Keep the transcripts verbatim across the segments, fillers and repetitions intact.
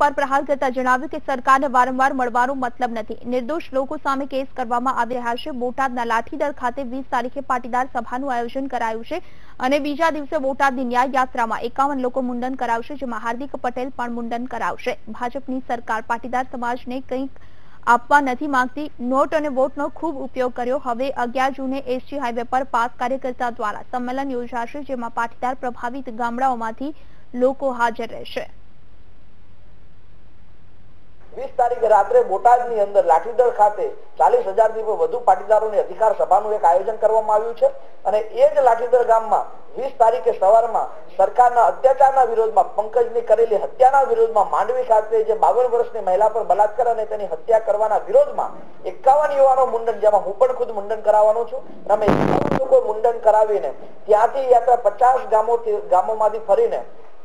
પર પ્રહાર કરતા જણાવ્યું કે સરકારને વારંવાર મળવાનો મતલબ નથી, નિર્દોષ લોકો સામે કેસ કરવામાં આવી રહ્યા છે। બોટાદના લાઠીદળ ખાતે વીસ તારીખે પાટીદાર સભાનું આયોજન કરાયું છે અને બીજા દિવસે બોટાદની ન્યાય યાત્રામાં એકાવન લોકો મુંડન કરાવશે, જેમાં હાર્દિક પટેલ પણ મુંડન કરાવશે। ભાજપની સરકાર પાટીદાર સમાજને કંઈક આપવા નથી માંગતી। નોટ અને વોટનો ખૂબ ઉપયોગ કર્યો। હવે અગિયાર જૂને એસટી હાઈવે પર પાસ કાર્યકર્તા દ્વારા સંમેલન યોજાશે, જેમાં પાટીદાર પ્રભાવિત ગામડાઓમાંથી લોકો હાજર રહેશે। વીસ તારીખે રાત્રે બોટાદની અંદર લાઠીદળ ખાતે ચાલીસ હજાર થી વધુ પાટીદારોની અધિકાર સભાનું એક આયોજન કરવામાં આવ્યું છે અને એ જ લાઠીદળ ગામમાં વીસ તારીખે સવારમાં સરકારના અત્યાચારના વિરોધમાં, પંકજની કરેલી હત્યાના વિરોધમાં, માંડવી ખાતે જે બાવન વર્ષની મહિલા પર બલાત્કાર અને તેની હત્યા કરવાના વિરોધમાં એકાવન યુવાનો મુંડન, જેમાં હું પણ ખુદ મુંડન કરાવવાનો છું, અમે એકાવન લોકો મુંડન કરાવીને ત્યાંથી યાત્રા પચાસ ગામો ગામોમાંથી ફરીને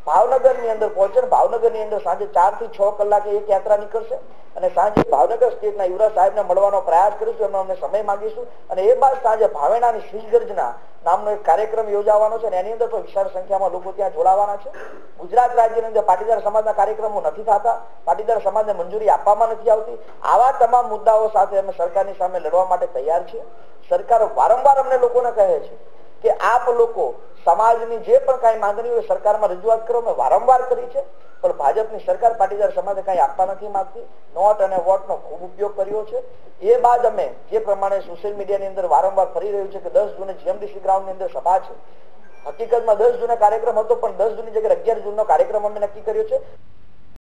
ભાવનગરની અંદર પહોંચે। ભાવનગરની અંદર સાંજે ચાર થી છ કલાકે એક યાત્રા નીકળશે અને સાંજે ભાવનગર સ્ટેટના યુવરાજ સાહેબને મળવાનો પ્રયાસ કરીશું, એમનો અમને સમય માંગીશું અને એ બાદ સાંજે ભાવેણાની શ્રીગર્જના નામનો એક કાર્યક્રમ યોજાવાનો છે અને એની અંદર પણ વિશાળ સંખ્યામાં લોકો ત્યાં જોડાવાના છે। ગુજરાત રાજ્યની અંદર પાટીદાર સમાજના કાર્યક્રમો નથી થતા, પાટીદાર સમાજને મંજૂરી આપવામાં નથી આવતી। આવા તમામ મુદ્દાઓ સાથે અમે સરકારની સામે લડવા માટે તૈયાર છીએ। સરકાર વારંવાર અમને લોકોને કહે છે કે આપ લોકો સમાજની જે પણ કાંઈ માંગણી હોય સરકારમાં રજૂઆત કરો, અમે વારંવાર કરી છે, પણ ભાજપની સરકાર પાટીદાર સમાજને કઈ આપવા નથી માંગતી। નોટ અને વોટનો ખૂબ ઉપયોગ કર્યો છે। એ બાદ અમે જે પ્રમાણે સોશિયલ મીડિયાની અંદર વારંવાર ફરી રહ્યું છે કે દસ જૂને જીએમડીસી ગ્રાઉન્ડની અંદર સભા છે, હકીકતમાં દસ જૂને કાર્યક્રમ હતો પણ દસ જૂની જગ્યાએ અગિયાર જૂનનો કાર્યક્રમ અમે નક્કી કર્યો છે।